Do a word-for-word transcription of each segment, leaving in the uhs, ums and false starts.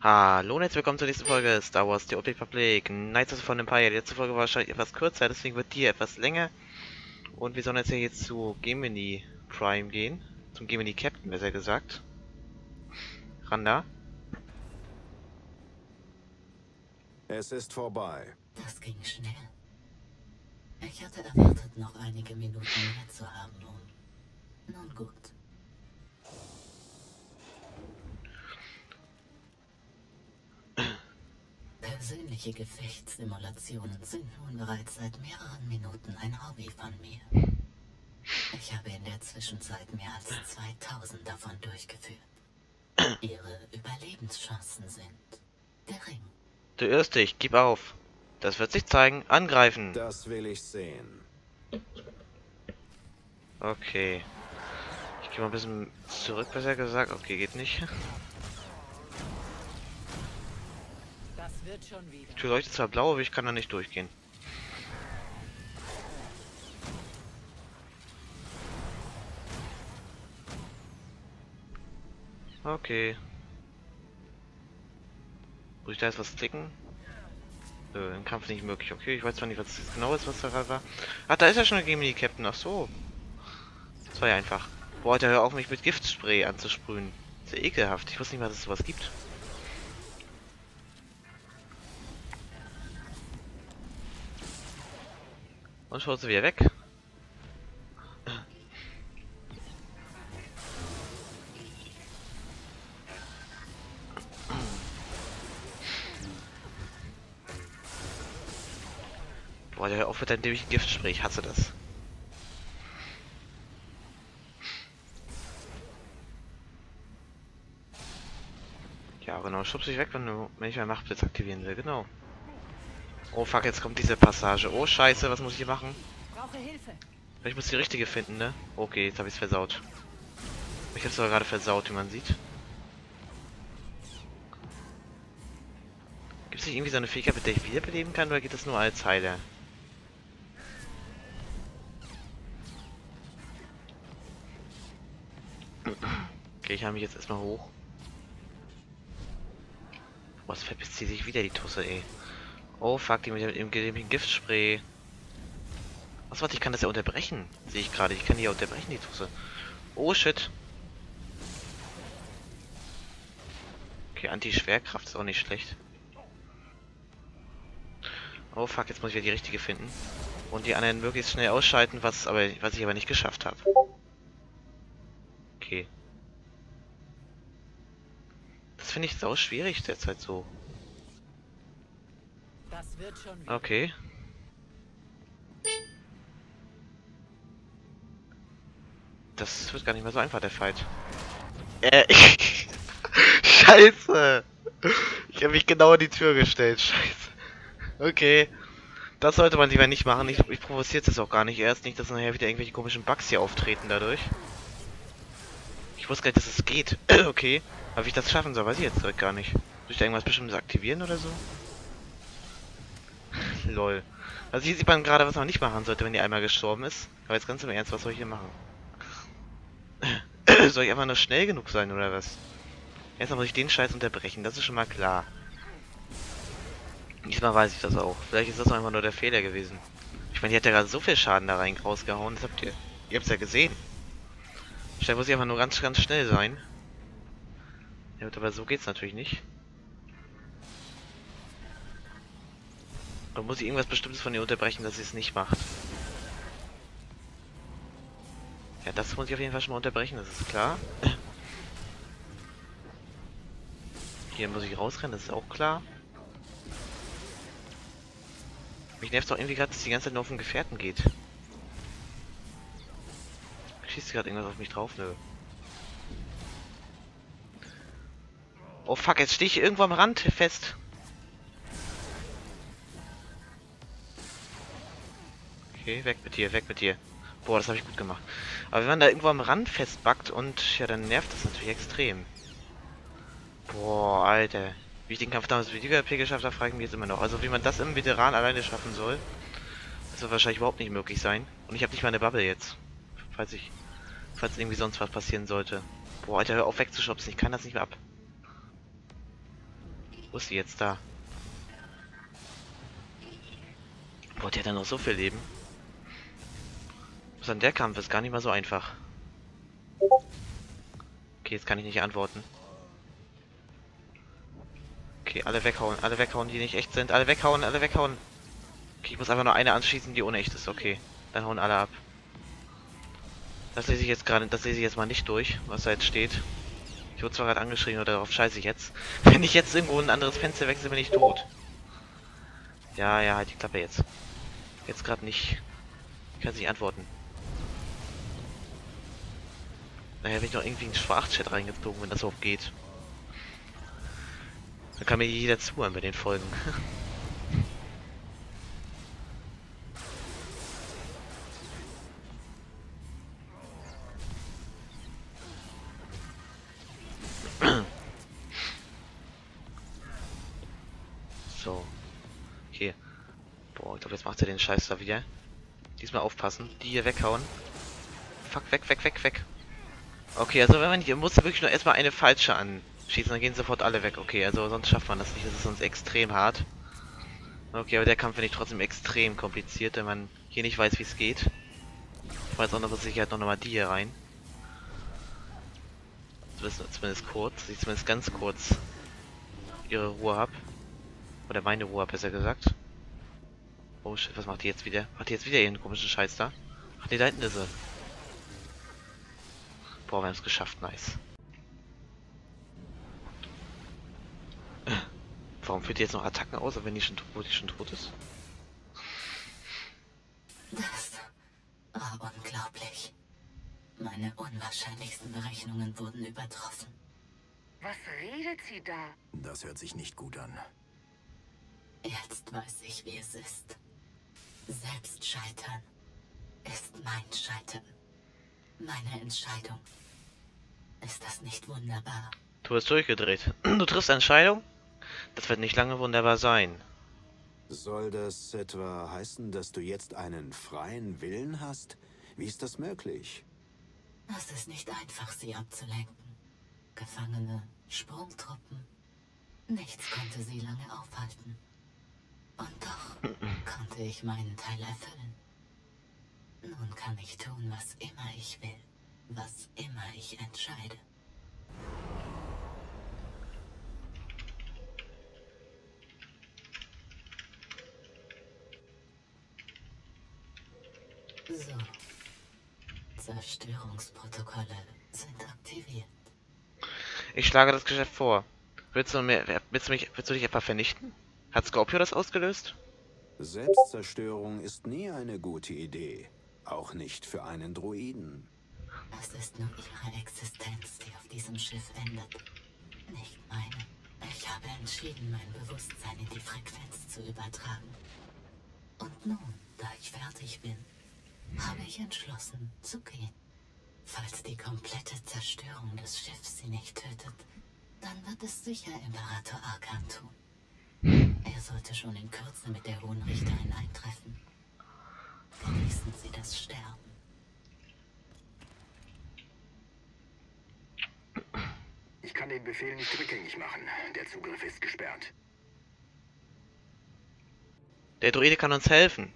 Hallo und herzlich willkommen zur nächsten Folge Star Wars The Old Republic, Knights of the Fallen Empire. Die letzte Folge war wahrscheinlich etwas kürzer, deswegen wird die etwas länger. Und wir sollen jetzt hier jetzt zu Gemini Prime gehen, zum Gemini Captain besser gesagt. Randa. Es ist vorbei. Das ging schnell. Ich hatte erwartet, noch einige Minuten mehr zu haben nun. Nun gut. Persönliche Gefechtssimulationen sind nun bereits seit mehreren Minuten ein Hobby von mir. Ich habe in der Zwischenzeit mehr als zweitausend davon durchgeführt. Ihre Überlebenschancen sind gering. Du irrst dich, gib auf. Das wird sich zeigen. Angreifen. Das will ich sehen. Okay. Ich gehe mal ein bisschen zurück, besser gesagt. Okay, geht nicht. Die Tür leuchtet zwar blau, aber ich kann da nicht durchgehen. Okay. Muss ich da jetzt was klicken? Äh, im Kampf nicht möglich. Okay, ich weiß zwar nicht, was das genau ist, was da gerade war. Ach, da ist ja schon der Gemini Captain. Ach so. Das war ja einfach. Boah, Alter, hör auf, mich mit Giftspray anzusprühen. Das ist ja ekelhaft. Ich wusste nicht mal, dass es sowas gibt. Und schaut sie wieder weg. Boah, der hört auf mit deinem dämlichen Giftspray, ich hasse das. Ja, genau, schubst dich weg, wenn du wenn ich meinen Machtblitz aktivieren will, genau. Oh fuck, jetzt kommt diese Passage. Oh scheiße, was muss ich hier machen? Brauche Hilfe. Ich muss die richtige finden, ne? Okay, jetzt habe ich es versaut. Ich habe es aber gerade versaut, wie man sieht. Gibt es nicht irgendwie so eine Fähigkeit, mit der ich wiederbeleben kann, oder geht das nur als Heiler? Okay, ich habe mich jetzt erstmal hoch. Was verpisst sie sich wieder, die Tusse, ey. Oh fuck, die mit dem, dem Giftspray. Was, warte, ich kann das ja unterbrechen. Sehe ich gerade, ich kann die ja unterbrechen, die Tusse. Oh shit. Okay, Anti-Schwerkraft ist auch nicht schlecht. Oh fuck, jetzt muss ich ja die richtige finden. Und die anderen möglichst schnell ausschalten, was, aber, was ich aber nicht geschafft habe. Okay. Das finde ich sau schwierig derzeit so. Okay. Das wird gar nicht mehr so einfach, der Fight. Äh, ich... Scheiße! Ich habe mich genau in die Tür gestellt, scheiße. Okay. Das sollte man lieber nicht machen. Ich, ich provoziere es auch gar nicht erst. Nicht, dass nachher wieder irgendwelche komischen Bugs hier auftreten dadurch. Ich wusste gar nicht, dass es geht. Okay. Aber wie ich das schaffen soll, weiß ich jetzt direkt gar nicht. Soll ich da irgendwas Bestimmtes aktivieren oder so? Lol. Also hier sieht man gerade, was man nicht machen sollte, wenn die einmal gestorben ist. Aber jetzt ganz im Ernst, was soll ich hier machen? Soll ich einfach nur schnell genug sein, oder was? Erstmal muss ich den Scheiß unterbrechen, das ist schon mal klar. Diesmal weiß ich das auch. Vielleicht ist das einfach nur der Fehler gewesen. Ich meine, die hat ja gerade so viel Schaden da rein rausgehauen, das habt ihr... Ihr habt's ja gesehen. Vielleicht muss ich einfach nur ganz, ganz schnell sein. Ja, aber so geht's natürlich nicht. Oder muss ich irgendwas Bestimmtes von ihr unterbrechen, dass sie es nicht macht? Ja, das muss ich auf jeden Fall schon mal unterbrechen, das ist klar. Hier muss ich rausrennen, das ist auch klar. Mich nervt doch irgendwie gerade, dass die ganze Zeit nur auf den Gefährten geht. Schießt gerade irgendwas auf mich drauf, nö. Oh fuck, jetzt stehe ich irgendwo am Rand fest. Okay, weg mit dir, weg mit dir. Boah, das habe ich gut gemacht. Aber wenn man da irgendwo am Rand festbackt und ja, dann nervt das natürlich extrem. Boah, Alter. Wie ich den Kampf damals mit U G P geschafft habe, frage ich mich jetzt immer noch. Also wie man das im Veteran alleine schaffen soll, das wird wahrscheinlich überhaupt nicht möglich sein. Und ich habe nicht mal eine Bubble jetzt. Falls ich, falls irgendwie sonst was passieren sollte. Boah, Alter, hör auf wegzuschubsen. Ich kann das nicht mehr ab. Wo ist sie jetzt da? Boah, die hat ja noch so viel Leben. Bis an der Kampf ist gar nicht mal so einfach. Okay, jetzt kann ich nicht antworten. Okay, alle weghauen, alle weghauen, die nicht echt sind. Alle weghauen, alle weghauen. Okay, ich muss einfach nur eine anschießen, die unecht ist. Okay, dann hauen alle ab. Das lese ich jetzt gerade, das lese ich jetzt mal nicht durch, was da jetzt steht. Ich wurde zwar gerade angeschrien, oder darauf scheiße ich jetzt. Wenn ich jetzt irgendwo ein anderes Fenster wechsle, bin ich tot. Ja, ja, halt die Klappe jetzt. Jetzt gerade nicht. Ich kann es nicht antworten. Naja, wenn ich noch irgendwie einen Sprachchat reingezogen, wenn das überhaupt geht. Dann kann mir jeder zuhören bei den Folgen. So. Okay. Boah, ich glaube, jetzt macht er den Scheiß da wieder. Diesmal aufpassen. Die hier weghauen. Fuck, weg, weg, weg, weg. Okay, also wenn man hier muss, wirklich nur erstmal eine falsche anschießen, dann gehen sofort alle weg. Okay, also sonst schafft man das nicht. Das ist sonst extrem hart. Okay, aber der Kampf finde ich trotzdem extrem kompliziert, wenn man hier nicht weiß, wie es geht. Ich weiß auch noch, dass ich halt noch mal die hier rein. Zumindest kurz, dass ich zumindest ganz kurz ihre Ruhe habe. Oder meine Ruhe, besser gesagt. Oh shit, was macht die jetzt wieder? Macht die jetzt wieder ihren komischen Scheiß da? Ach ne, da hinten ist sie. Boah, wir haben es geschafft, nice. Warum führt die jetzt noch Attacken aus, wenn die schon, wo die schon tot ist? Das war unglaublich. Meine unwahrscheinlichsten Berechnungen wurden übertroffen. Was redet sie da? Das hört sich nicht gut an. Jetzt weiß ich, wie es ist. Selbst scheitern ist mein Scheitern. Meine Entscheidung. Ist das nicht wunderbar? Du hast durchgedreht. Du triffst eine Entscheidung? Das wird nicht lange wunderbar sein. Soll das etwa heißen, dass du jetzt einen freien Willen hast? Wie ist das möglich? Es ist nicht einfach, sie abzulenken. Gefangene, Sprungtruppen. Nichts konnte sie lange aufhalten. Und doch konnte ich meinen Teil erfüllen. Nun kann ich tun, was immer ich will, was immer ich entscheide. So. Zerstörungsprotokolle sind aktiviert. Ich schlage das Geschäft vor. Willst du, mir, willst du, mich, willst du dich etwa vernichten? Hat Scorpio das ausgelöst? Selbstzerstörung ist nie eine gute Idee. Auch nicht für einen Droiden. Es ist nur ihre Existenz, die auf diesem Schiff endet. Nicht meine. Ich habe entschieden, mein Bewusstsein in die Frequenz zu übertragen. Und nun, da ich fertig bin, habe ich entschlossen, zu gehen. Falls die komplette Zerstörung des Schiffs sie nicht tötet, dann wird es sicher Imperator Arcann tun. Er sollte schon in Kürze mit der Hohen Richterin eintreffen. Genießen Sie das Sterben. Ich kann den Befehl nicht rückgängig machen. Der Zugriff ist gesperrt. Der Droide kann uns helfen.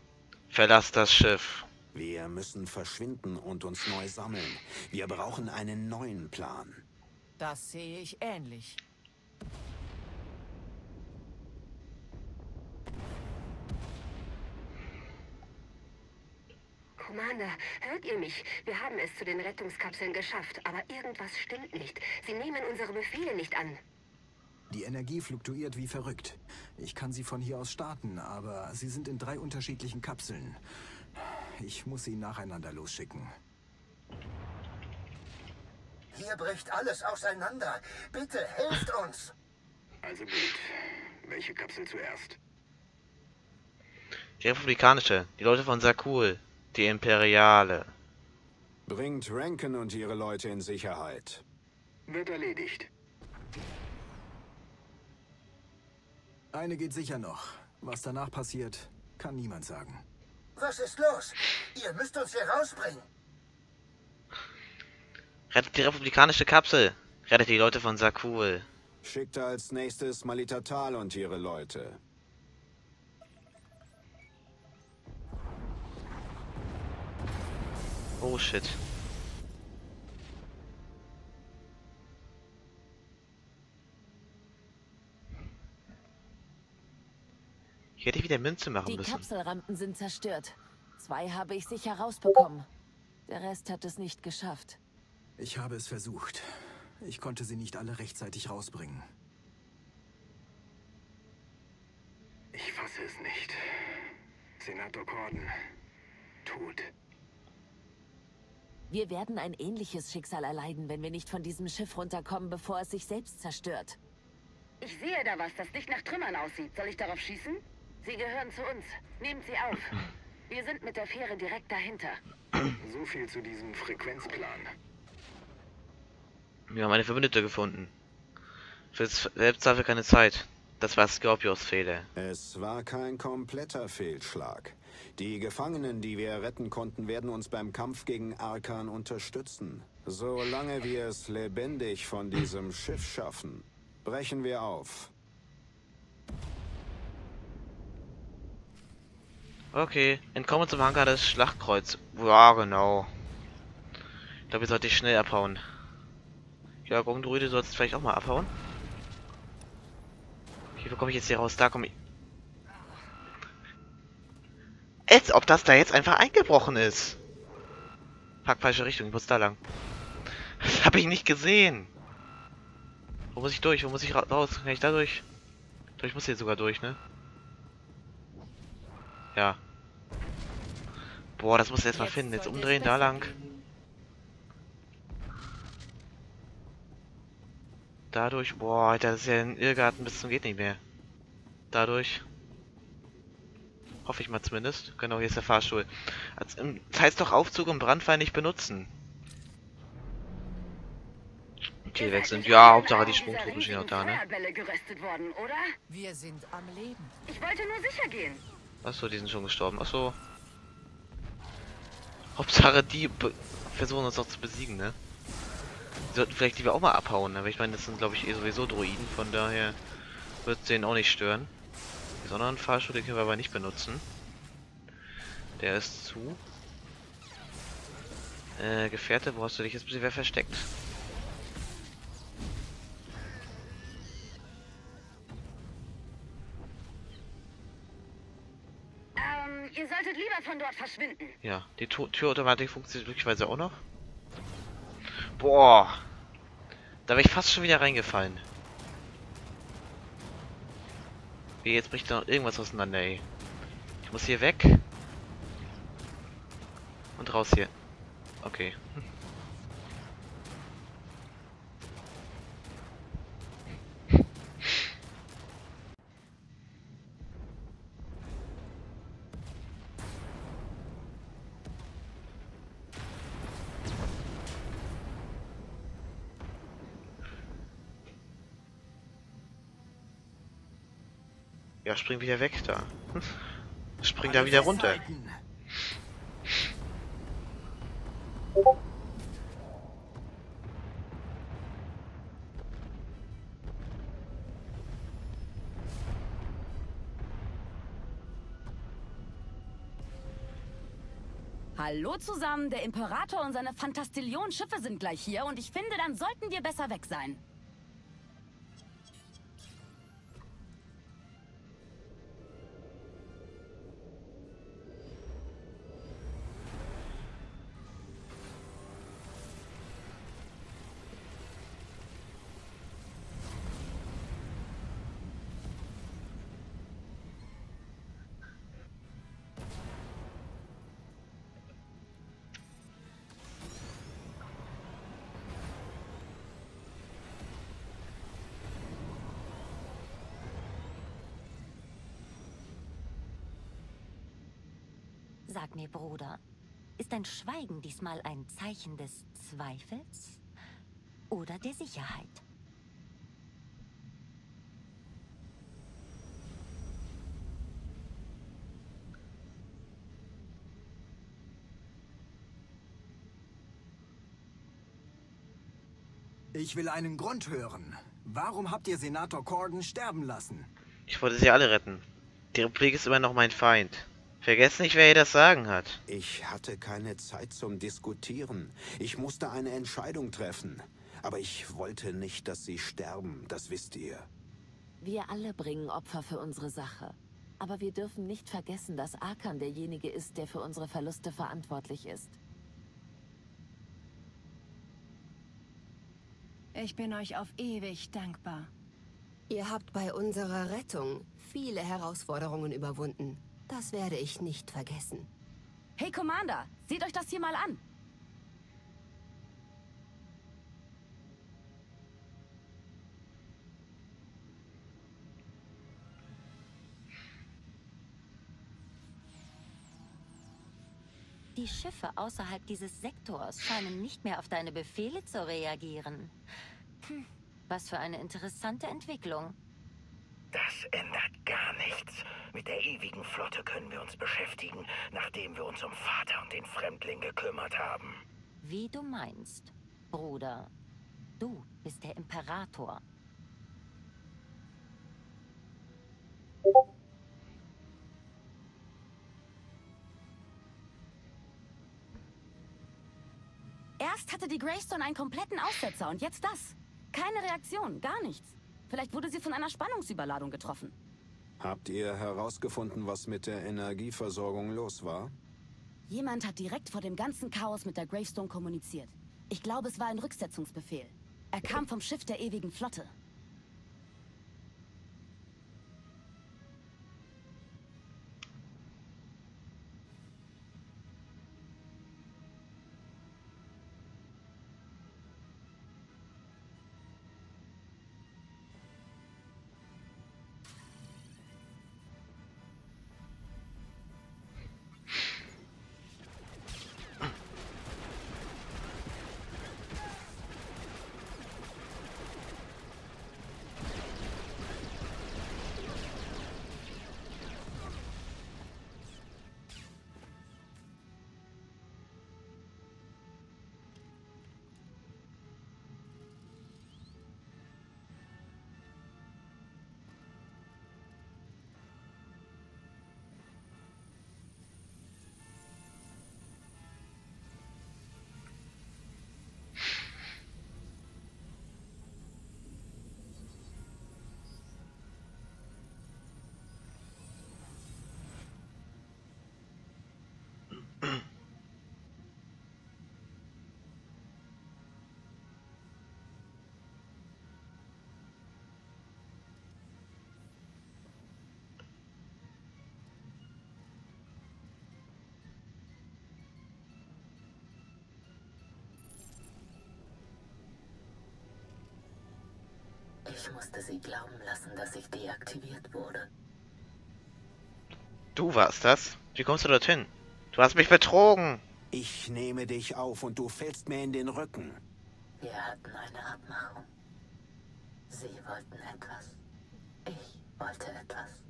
Verlass das Schiff. Wir müssen verschwinden und uns neu sammeln. Wir brauchen einen neuen Plan. Das sehe ich ähnlich. Commander, hört ihr mich? Wir haben es zu den Rettungskapseln geschafft, aber irgendwas stimmt nicht. Sie nehmen unsere Befehle nicht an. Die Energie fluktuiert wie verrückt. Ich kann sie von hier aus starten, aber sie sind in drei unterschiedlichen Kapseln. Ich muss sie nacheinander losschicken. Hier bricht alles auseinander. Bitte helft uns! Also gut. Welche Kapsel zuerst? Die republikanische. Die Leute von Zakuul. Die Imperiale. Bringt Rankin und ihre Leute in Sicherheit. Wird erledigt. Eine geht sicher noch. Was danach passiert, kann niemand sagen. Was ist los? Ihr müsst uns hier rausbringen. Rettet die republikanische Kapsel. Rettet die Leute von Zakuul. Schickte als nächstes Malita Tal und ihre Leute. Oh shit. Ich hätte wieder Münze machen müssen. Die Kapselrampen sind zerstört. Zwei habe ich sicher rausbekommen. Der Rest hat es nicht geschafft. Ich habe es versucht. Ich konnte sie nicht alle rechtzeitig rausbringen. Ich fasse es nicht. Senator Corden. Tot. Wir werden ein ähnliches Schicksal erleiden, wenn wir nicht von diesem Schiff runterkommen, bevor es sich selbst zerstört. Ich sehe da was, das nicht nach Trümmern aussieht. Soll ich darauf schießen? Sie gehören zu uns. Nehmt sie auf. Wir sind mit der Fähre direkt dahinter. So viel zu diesem Frequenzplan. Wir haben eine Verbündete gefunden. Für selbst dafür keine Zeit. Das war Scorpios Fehler. Es war kein kompletter Fehlschlag. Die Gefangenen, die wir retten konnten, werden uns beim Kampf gegen Arkann unterstützen. Solange wir es lebendig von diesem Schiff schaffen, brechen wir auf. Okay, entkommen zum Hangar des Schlachtkreuz. Ja, genau. Ich glaube, wir sollten schnell abhauen. Ja, Gondrüde sollst vielleicht auch mal abhauen. Okay, wo komme ich jetzt hier raus? Da komme ich... Als ob das da jetzt einfach eingebrochen ist. Fuck, falsche Richtung, ich muss da lang. Das habe ich nicht gesehen. Wo muss ich durch? Wo muss ich raus? Kann ich da durch? Ich muss hier sogar durch, ne? Ja. Boah, das muss ich erstmal finden. Jetzt umdrehen, da lang. Dadurch. Boah, Alter, das ist ja ein Irrgarten bis zum geht nicht mehr. Dadurch. Hoffe ich mal zumindest. Genau, hier ist der Fahrstuhl. Das heißt doch Aufzug und Brandfall nicht benutzen. Okay, wechseln. Ja, Hauptsache die Sprungtruppen stehen auch da, ne? Wir sind am Leben. Ich wollte nur sicher gehen. Achso, die sind schon gestorben. Achso. Hauptsache die versuchen uns noch zu besiegen, ne? Die sollten vielleicht lieber auch mal abhauen, aber ich meine, das sind glaube ich eh sowieso Droiden, von daher wird es denen auch nicht stören. Sondern Fahrstuhl, den können wir aber nicht benutzen. Der ist zu. Äh, Gefährte, wo hast du dich jetzt bisher versteckt? Ähm, ihr solltet lieber von dort verschwinden. Ja, die Türautomatik funktioniert glücklicherweise auch noch. Boah. Da wäre ich fast schon wieder reingefallen. Wie, jetzt bricht da noch irgendwas auseinander, ey. Ich muss hier weg. Und raus hier. Okay. Ja, spring wieder weg da. Spring da wieder runter. Hallo zusammen, der Imperator und seine Fantastillionen Schiffe sind gleich hier und ich finde, dann sollten wir besser weg sein. Sag mir, Bruder, ist dein Schweigen diesmal ein Zeichen des Zweifels oder der Sicherheit? Ich will einen Grund hören. Warum habt ihr Senator Corden sterben lassen? Ich wollte sie alle retten. Die Republik ist immer noch mein Feind. Vergesst nicht, wer ihr das Sagen hat. Ich hatte keine Zeit zum Diskutieren. Ich musste eine Entscheidung treffen. Aber ich wollte nicht, dass sie sterben, das wisst ihr. Wir alle bringen Opfer für unsere Sache. Aber wir dürfen nicht vergessen, dass Arcann derjenige ist, der für unsere Verluste verantwortlich ist. Ich bin euch auf ewig dankbar. Ihr habt bei unserer Rettung viele Herausforderungen überwunden. Das werde ich nicht vergessen. Hey Commander, seht euch das hier mal an! Die Schiffe außerhalb dieses Sektors scheinen nicht mehr auf deine Befehle zu reagieren. Hm, was für eine interessante Entwicklung. Das ändert gar nichts. Mit der ewigen Flotte können wir uns beschäftigen, nachdem wir uns um Vater und den Fremdling gekümmert haben. Wie du meinst, Bruder. Du bist der Imperator. Erst hatte die Gravestone einen kompletten Aussetzer und jetzt das. Keine Reaktion, gar nichts. Vielleicht wurde sie von einer Spannungsüberladung getroffen. Habt ihr herausgefunden, was mit der Energieversorgung los war? Jemand hat direkt vor dem ganzen Chaos mit der Gravestone kommuniziert. Ich glaube, es war ein Rücksetzungsbefehl. Er kam vom Schiff der ewigen Flotte. Ich musste sie glauben lassen, dass ich deaktiviert wurde. Du warst das? Wie kommst du dorthin? Du hast mich betrogen! Ich nehme dich auf und du fällst mir in den Rücken. Wir hatten eine Abmachung. Sie wollten etwas. Ich wollte etwas.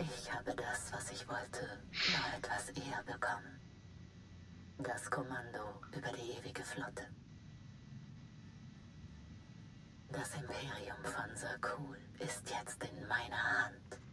Ich habe das, was ich wollte, nur etwas eher bekommen. Das Kommando über die ewige Flotte. Das Imperium von Zakuul ist jetzt in meiner Hand.